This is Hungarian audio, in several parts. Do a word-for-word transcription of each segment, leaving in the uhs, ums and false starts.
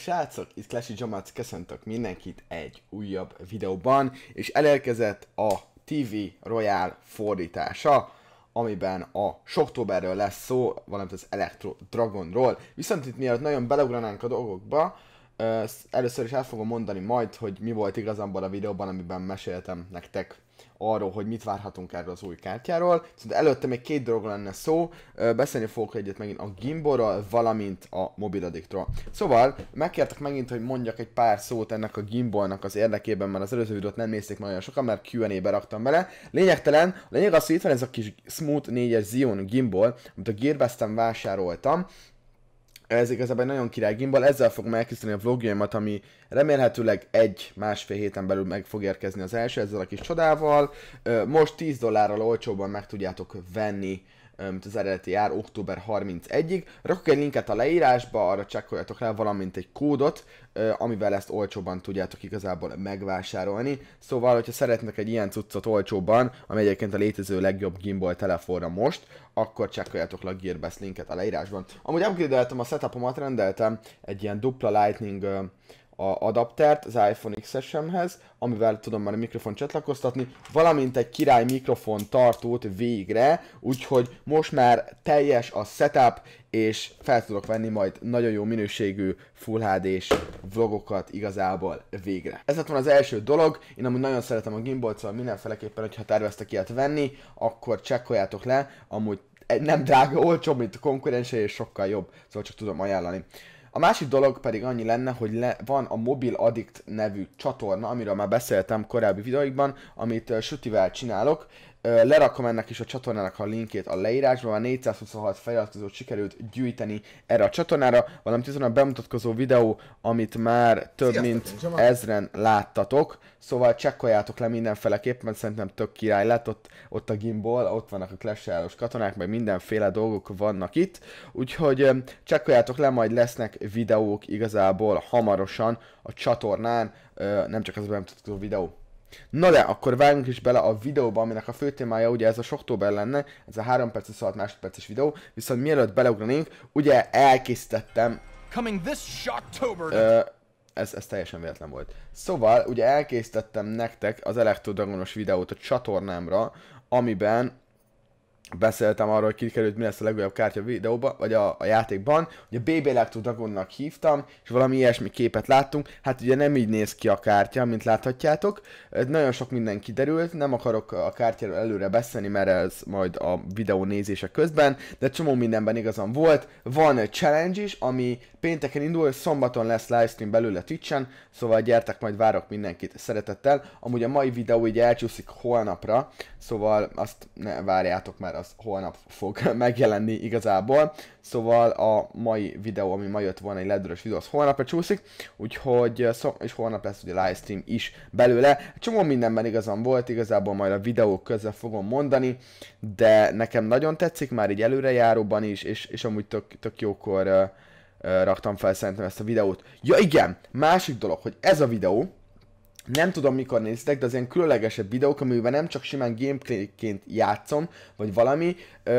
srácok! Itt Clashy Jamats, köszöntök mindenkit egy újabb videóban, és elérkezett a té vé Royale fordítása, amiben a Shocktoberről lesz szó, valamint az Electro Dragonról. Viszont itt mielőtt nagyon beleugranánk a dolgokba, először is el fogom mondani majd, hogy mi volt igazából a videóban, amiben meséltem nektek arról, hogy mit várhatunk erről az új kártyáról. Szóval előtte még két dolog lenne szó, beszélni fogok egyet megint a gimbalról, valamint a Mobile Addictról. Szóval megkértek megint, hogy mondjak egy pár szót ennek a gimbalnak az érdekében, mert az előző videót nem nézték nagyon sokan, mert kú end ébe raktam bele. Lényegtelen, a lényeg az, hogy itt van ez a kis Smooth négyes Zion gimbal, amit a Gearbesten vásároltam. Ez igazából egy nagyon király gimbal, ezzel fogom elkészíteni a vlogjaimat, ami remélhetőleg egy-másfél héten belül meg fog érkezni az első, ezzel a kis csodával. Most tíz dollárral olcsóban meg tudjátok venni, mint az eredeti ár, október harmincegyedikéig. Rakok egy linket a leírásba, arra csekkoljatok rá, valamint egy kódot, amivel ezt olcsóban tudjátok igazából megvásárolni. Szóval, hogyha szeretnek egy ilyen cuccot olcsóban, ami egyébként a létező legjobb gimbal telefonra most, akkor csekkoljátok le a Gearbest linket a leírásban. Amúgy upgrade-eltem a setupomat, rendeltem egy ilyen dupla Lightning adaptert az iPhone iksz es emhez, amivel tudom már a mikrofont csatlakoztatni, valamint egy király mikrofon tartót végre, úgyhogy most már teljes a setup, és fel tudok venni majd nagyon jó minőségű full há dés vlogokat igazából végre. Ez lett volna az első dolog, én amúgy nagyon szeretem a gimbalt, szóval mindenféleképpen, hogyha terveztek ilyet venni, akkor csekkoljátok le, amúgy nem drága, olcsóbb, mint a konkurencia, és sokkal jobb, szóval csak tudom ajánlani. A másik dolog pedig annyi lenne, hogy le, van a Mobile Addict nevű csatorna, amiről már beszéltem korábbi videóikban, amit uh, Sütivel csinálok. Uh, lerakom ennek is a csatornának a linkét a leírásban, már négyszázhuszonhat feliratkozót sikerült gyűjteni erre a csatornára, valamint ez a bemutatkozó videó, amit már több Sziasztok, mint Zsomac. ezren láttatok, szóval csekkoljátok le mindenféleképpen, szerintem tök király lett, ott, ott a gimbal, ott vannak a Clash Royale-os katonák, meg mindenféle dolgok vannak itt, úgyhogy um, csekkoljátok le, majd lesznek videók igazából hamarosan a csatornán, uh, nem csak az a bemutatkozó videó. Na de, akkor vágjunk is bele a videóba, aminek a fő témája ugye ez a Shocktober lenne, ez a három perc huszonhat másodperces videó, viszont mielőtt beleugranénk, ugye elkészítettem... Ö, ez, ez teljesen véletlen volt. Szóval, ugye elkészítettem nektek az Electro Dragonos videót a csatornámra, amiben beszéltem arról, hogy kikerült, mi lesz a legújabb kártya videóban, vagy a, a játékban. Ugye Baby Electro Dragonnak hívtam, és valami ilyesmi képet láttunk. Hát ugye nem így néz ki a kártya, mint láthatjátok. Nagyon sok minden kiderült, nem akarok a kártyáról előre beszélni, mert ez majd a videó nézése közben, de csomó mindenben igazam volt. Van egy challenge is, ami pénteken indul, szombaton lesz livestream belőle Twitchen, szóval gyertek, majd várok mindenkit szeretettel. Amúgy a mai videó így elcsúszik holnapra, szóval azt ne várjátok, már az holnap fog megjelenni igazából. Szóval a mai videó, ami ma jött volna, egy ledörös videó, az holnapra csúszik, úgyhogy és holnap lesz ugye livestream is belőle. Csomó mindenben igazam volt, igazából majd a videók közben fogom mondani, de nekem nagyon tetszik, már így előrejáróban is, és, és amúgy tök, tök jókor uh, uh, raktam fel szerintem ezt a videót. Ja igen, másik dolog, hogy ez a videó, nem tudom mikor nézitek, de az ilyen különlegesebb videók, amiben nem csak simán gameplayként játszom, vagy valami,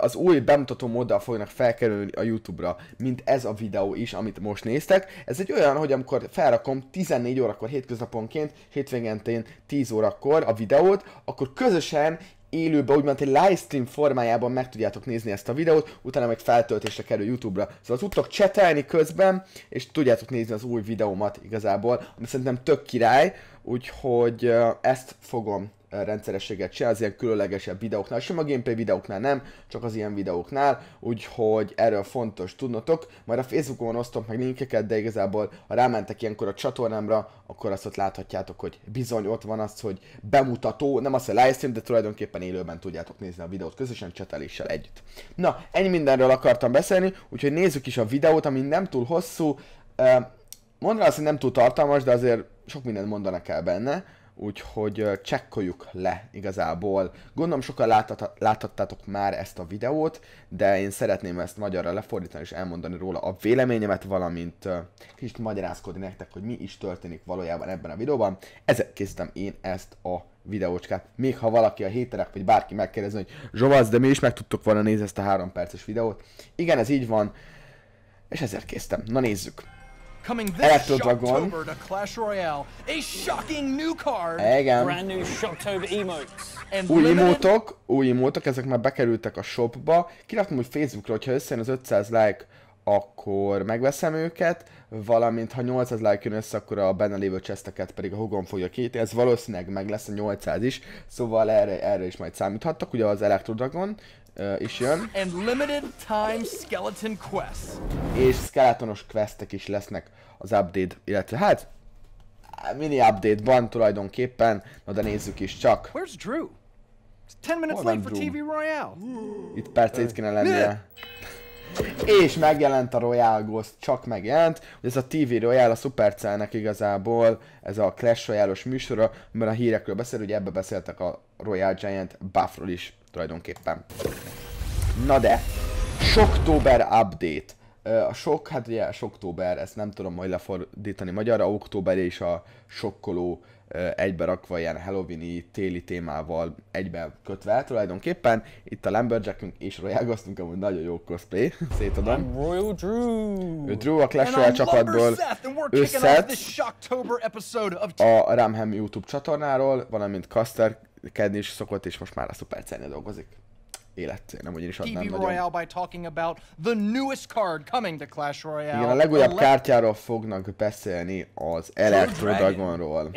az új bemutató móddal fognak felkerülni a YouTube-ra, mint ez a videó is, amit most néztek. Ez egy olyan, hogy amikor felrakom tizennégy órakor hétköznaponként, hétvégénként tíz órakor a videót, akkor közösen élőben, úgymond egy livestream formájában meg tudjátok nézni ezt a videót, utána meg feltöltésre kerül YouTube-ra. Szóval tudtok csetelni közben, és tudjátok nézni az új videómat igazából, ami szerintem tök király, úgyhogy ezt fogom rendszerességgel csinálni az ilyen különlegesebb videóknál, sem a gameplay videóknál nem, csak az ilyen videóknál, úgyhogy erről fontos tudnotok. Majd a Facebookon osztom meg linkeket, de igazából ha rámentek ilyenkor a csatornámra, akkor azt ott láthatjátok, hogy bizony ott van az, hogy bemutató, nem az, hogy livestream, de tulajdonképpen élőben tudjátok nézni a videót közösen cseteléssel együtt. Na, ennyi mindenről akartam beszélni, úgyhogy nézzük is a videót, ami nem túl hosszú, mondaná azt, hogy nem túl tartalmas, de azért sok mindent mondanak el benne, úgyhogy csekkoljuk le igazából. Gondolom sokan láthattátok már ezt a videót, de én szeretném ezt magyarra lefordítani és elmondani róla a véleményemet, valamint kicsit magyarázkodni nektek, hogy mi is történik valójában ebben a videóban. Ezért készítem én ezt a videócskát. Még ha valaki a héterek, vagy bárki megkérdezni, hogy Zsomac, de mi is meg tudtuk volna nézni ezt a három perces videót. Igen, ez így van, és ezért készítem. Na nézzük! Coming this Electro Dragon. Shocktober to Clash Royale, a shocking new card. Igen. Brand new Shocktober emotes. Új emótok, új emótok, ezek már bekerültek a shopba. Kiraktam úgy Facebookra, hogyha összejön az ötszáz like, akkor megveszem őket, valamint ha nyolcszáz like jön össze, akkor a benne lévő chesteket pedig a hugom fogja kinyitni. Ez valószínűleg meg lesz a nyolcszáz is, szóval erre, erre is majd számíthattak, ugye az Electro Dragon uh, is jön. And limited time skeleton quests. És skeletonos questek is lesznek az update, illetve hát mini update-ban tulajdonképpen, na de nézzük is csak. Where's Drew? ten minutes late for té vé Royale. Itt percét itt kéne lennie. És megjelent a Royal Ghost, csak megjelent, hogy ez a té vé Royale, a Supercellnek igazából ez a Clash Royale-os műsora, mert a hírekről beszél, ugye ebbe beszéltek a Royal Giant buffról is tulajdonképpen. Na de, Shocktober update. A sok, hát ugye Shocktober, ezt nem tudom majd lefordítani magyarra, október és a sokkoló egybe rakva ilyen Halloween-i téli témával egybe kötve tulajdonképpen. Itt a Lumberjackünk és Royal Ghostunk amúgy nagyon jó cosplay, szétadom. Royal Drew! Ő Drew a Clash Royale csapatból, ő Seth a Ramham YouTube csatornáról, valamint casterkedni is szokott, és most már a Supercellnél dolgozik. Életcél, nem ugyanis adnám nagyon. Igen, a legújabb kártyáról fognak beszélni, az Electro Dragonról.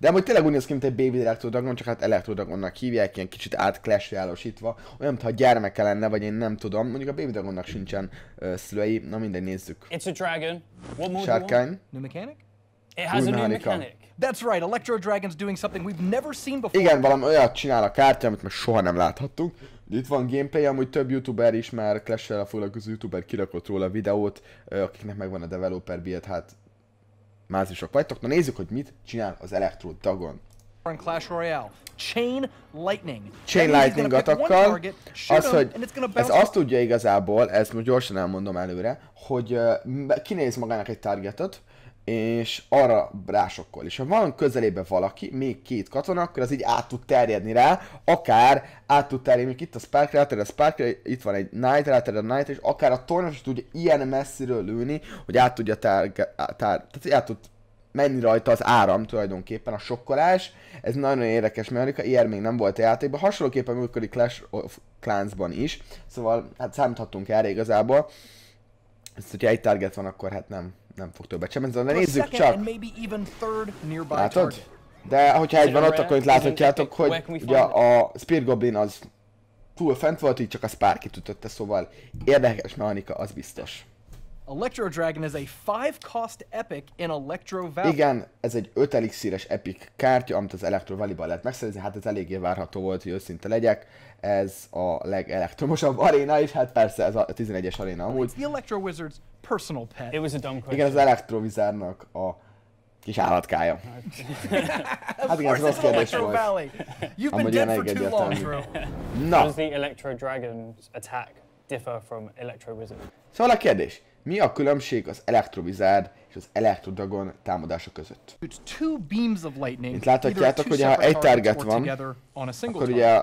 De amúgy tényleg úgy néz ki, mint egy Baby Electro Dragon, csak hát Electro Dragonnak hívják, ilyen kicsit át-clash-jálosítva, olyan, mintha gyermeke lenne, vagy én nem tudom, mondjuk a Baby Dragonnak sincsen uh, szülei, na mindegy, nézzük. It's a dragon. What more Sárkány. It has a new mechanic. That's right, Electro Dragon's doing something we've never seen before. Igen, valami olyat csinál a kártya, amit most soha nem láthattunk. Itt van gameplay, amúgy több youtuber is már Clash-sel foglalkozó youtuber kirakott róla videót, akiknek megvan a developer build, hát mázisok vagytok. Na nézzük, hogy mit csinál az Electro Dragon. In Clash Royale. Chain Lightning. Chain Lightning atakkal. Az, hogy ez azt tudja igazából, ezt most gyorsan elmondom előre, hogy kinéz magának egy targetot, és arra rásokkol. És ha van közelébe valaki, még két katona, akkor az így át tud terjedni rá, akár át tud terjedni, itt a Spark ráter, a Spark, itt van egy Knight ráter, a Knight, és akár a tornyos tudja ilyen messziről lőni, hogy át tudja tár, tár, tehát át tud menni rajta az áram tulajdonképpen, a sokkolás. Ez nagyon érdekes mechanika, ilyen még nem volt a játékban, hasonlóképpen működik Clash of Clansban is, szóval hát számíthatunk erre igazából. Ezt, hogyha egy target van, akkor hát nem, nem fog többet sem menni, de nézzük csak! Látod? De hogyha egy van ott, akkor itt láthatjátok, hogy ugye a Spirit Goblin az túl fent volt, így csak a Sparkyt ütötte, szóval érdekes mechanika, az biztos. Electro Dragon is a five cost epic in Electro Valley. Igen, ez egy öt elixíres epic kártya, amit az Electro Valley-ban lehet megszerezni, hát ez eléggé várható volt, hogy őszinte legyek. Ez a legelektromosabb aréna, és hát persze ez a tizenegyes aréna amúgy. Igen, az Electro Wizardnak a kis állatkája. Hát igen, ez rossz kérdés volt. Amúgy ilyen elég egyértelmű. Na! Szóval a kérdés. Mi a különbség az Electro Wizard és az Electro Dragon támadása között? Itt láthatjátok, hogy ha egy target van, akkor ugye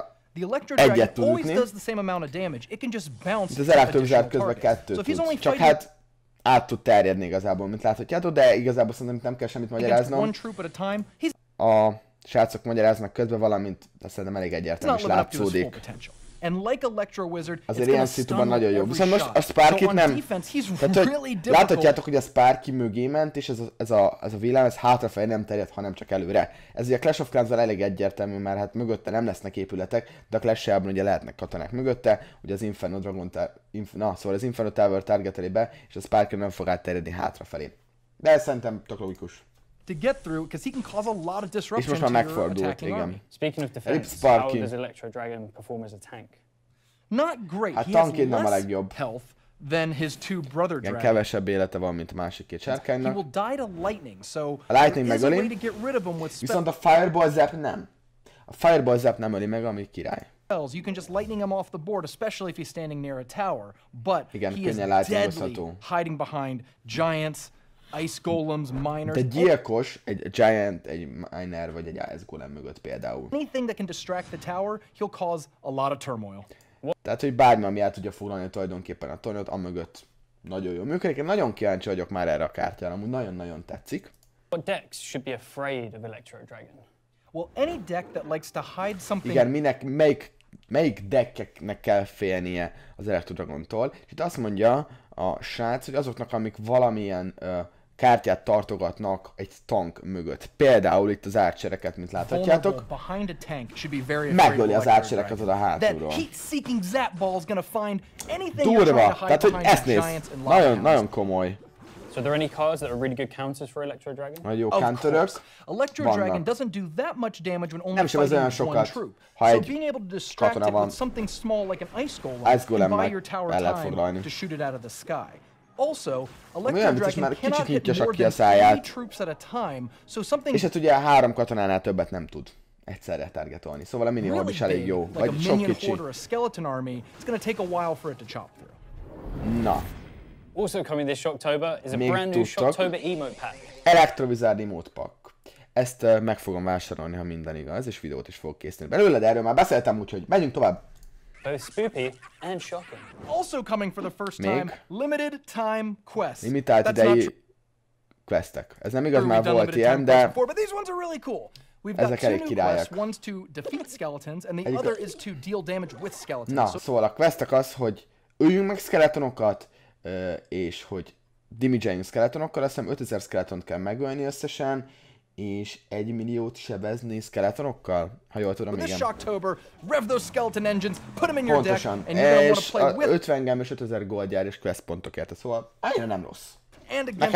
egyet tud ütni, de az Electro Wizard közben kettőt tud. Csak hát át tud terjedni igazából, mint láthatjátok, de igazából szerintem nem kell semmit magyaráznom. A srácok magyaráznak közben, valamint szerintem elég egyértelmű is látszódik. Azért ilyen szituban nagyon jó. Viszont most a Sparkyt nem... Tehát, hogy láthatjátok, hogy a Sparky mögé ment, és ez a, ez a, ez a villám, ez hátrafelé nem terjed, hanem csak előre. Ez ugye a Clash of Clansban elég egyértelmű, mert hát mögötte nem lesznek épületek, de a Clash-elben ugye lehetnek katonák mögötte, ugye az Inferno Dragon... Inf, na, szóval az Inferno Tower targetelébe, és a Sparky nem fog átterjedni hátrafelé. De ez szerintem tök logikus. To get through, because he can cause a lot of disruption to your attacking army. Speaking of defense, how does Electro Dragon perform as a tank? Not great. He has less health than his two brother dragons. Kevesebb élete van, mint a másik két sárkánynak. He will die to lightning, so there is a way to get rid of him with spells. Viszont a Fireball Zap nem. A Fireball Zap nem öli meg, ami király. You can just lightning him off the board, especially if he's standing near a tower. But he is deadly, hiding behind giants. Ice golems, miners. Egy gyilkos, egy giant, egy miner vagy egy ice golem mögött például. Anything that can distract the tower, he'll cause a lot of turmoil. Tehát, hogy bármi, ami el tudja foglalni tulajdonképpen a tornyot, amögött Nagyon jó működik, én nagyon kíváncsi vagyok már erre a kártyára, amúgy nagyon-nagyon tetszik. What decks should be afraid of Electro Dragon? Well, any deck that likes to hide something. Igen, minek, melyik, melyik deckeknek kell félnie az Electro Dragontól. És itt azt mondja a srác, hogy azoknak, amik valamilyen uh, kártyát tartogatnak egy tank mögött. Például itt az árcsereket, mint láthatjátok. Megöli az árcsereket oda hátulról. Durva! Tehát, hogy ezt nézd! Nagyon, nagyon komoly. So are there any cards that are really good counters for Electro Dragon? Nagyon jó counterök vannak. Nem sem ez olyan sokat, ha egy katona van. Ice Golem meg el lehet foglalni. Olyan vicces, már kicsit nyitja csak ki a száját. És hát ugye három katonánál többet nem tud egyszerre targetolni. Szóval a minion orb is elég jó, vagy sok kicsi. Na. Also coming this Shocktober is a brand new Shocktober emote pack. Electro Wizard emote pack. Ezt uh, meg fogom vásárolni, ha minden igaz, és videót is fogok készíteni belőle, de erről már beszéltem, úgyhogy menjünk tovább. Both spoopy and shocking. Also coming for the first time, limited time quest. Limitált idei questek. Ez nem igaz, már volt ilyen, de ezek elég királyak. Na, szóval a questek az, hogy öljünk meg skeletonokat, és hogy damage-eljünk skeletonokkal, azt hiszem ötezer skeletont kell megölni összesen, és egy milliót sebezni skeletonokkal? Ha jól tudom, igen. Pontosan, és ötvengem és ötezer goldjár és quest pontokért, szóval annyira nem rossz. Meg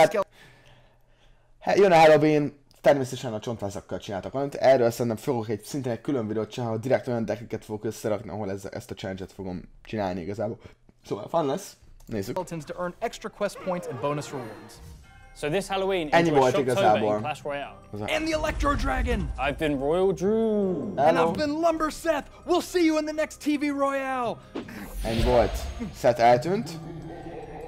hát, jön a Halloween, természetesen a csontvászakkal csináltak valamit, erről szerintem fogok egy szintén egy külön videót csinálni, direkt olyan deckeket fogok összerakni, ahol ez, ezt a challenge-et fogom csinálni igazából. Szóval fun lesz, nézzük. So this Halloween is Shocktober in Clash Royale. And the Electro Dragon. I've been Royal Drew. And I've been Lumber Seth. We'll see you in the next té vé Royale. Ennyi volt. Seth eltűnt.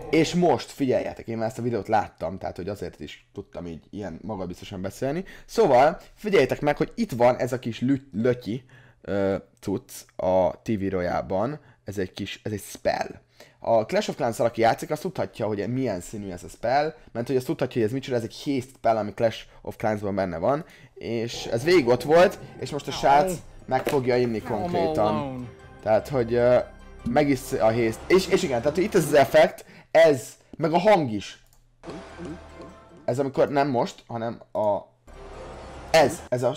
És most figyeljetek, én már ezt a videót láttam, tehát hogy azért is tudtam így ilyen magabiztosan beszélni. Szóval figyeljetek meg, hogy itt van ez a kis lüt, lötyi uh, cucc a té vé Royale-ban. Ez egy kis, ez egy spell. A Clash of Clans-szal, aki játszik, azt tudhatja, hogy milyen színű ez a spell, mert hogy azt tudhatja, hogy ez micsoda, ez egy Haste spell, ami Clash of Clans-ban benne van, és ez végig ott volt, és most a srác meg fogja inni konkrétan. Tehát, hogy uh, megisz a Haste, és, és igen, tehát itt ez az effekt, ez, meg a hang is. Ez amikor, nem most, hanem a... Ez, ez a...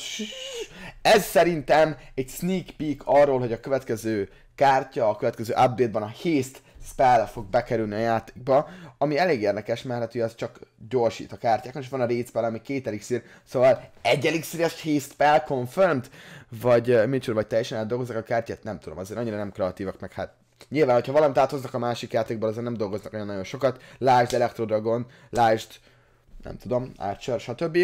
Ez szerintem egy sneak peek arról, hogy a következő kártya, a következő update-ban a Haste spell fog bekerülni a játékba, ami elég érdekes, mert hát, hogy az csak gyorsít a kártyákon, és van a Raid spell, ami két elixír, szóval egy elixíres Haste spell confirmed, vagy micsoda, vagy teljesen átdolgozzák a kártyát, nem tudom, azért annyira nem kreatívak, meg hát nyilván, hogyha valamit áthoznak a másik játékból, azért nem dolgoznak olyan nagyon sokat, lásd Electro Dragon, lásd, nem tudom, Archer, stb.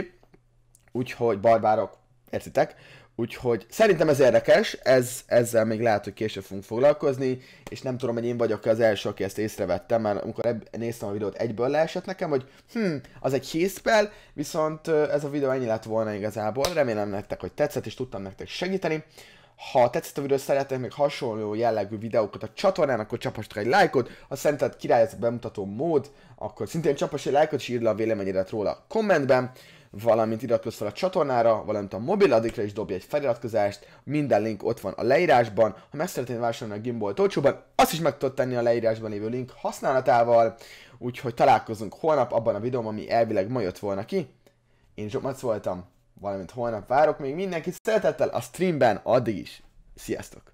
Úgyhogy barbárok, értitek? Úgyhogy szerintem ez érdekes, ez, ezzel még lehet, hogy később fogunk foglalkozni, és nem tudom, hogy én vagyok az első, aki ezt észrevettem, mert amikor néztem a videót, egyből leesett nekem, hogy hm, az egy haste spell, viszont ez a videó ennyi lett volna igazából, remélem nektek, hogy tetszett, és tudtam nektek segíteni. Ha tetszett a videó, szeretnétek még hasonló jellegű videókat a csatornán, akkor csapassatok egy lájkot, ha szerinted király ez a bemutató mód, akkor szintén csapass egy lájkot, és írd le a véleményedet róla a kommentben, valamint iratkozz fel a csatornára, valamint a Mobile Addictra is dobj egy feliratkozást, minden link ott van a leírásban, ha meg szeretnéd vásárolni a gimbalt olcsóban, azt is meg tudod tenni a leírásban lévő link használatával, úgyhogy találkozunk holnap abban a videóm, ami elvileg ma jött volna ki. Én Zsomac voltam, valamint holnap várok még mindenkit szeretettel a streamben, addig is. Sziasztok!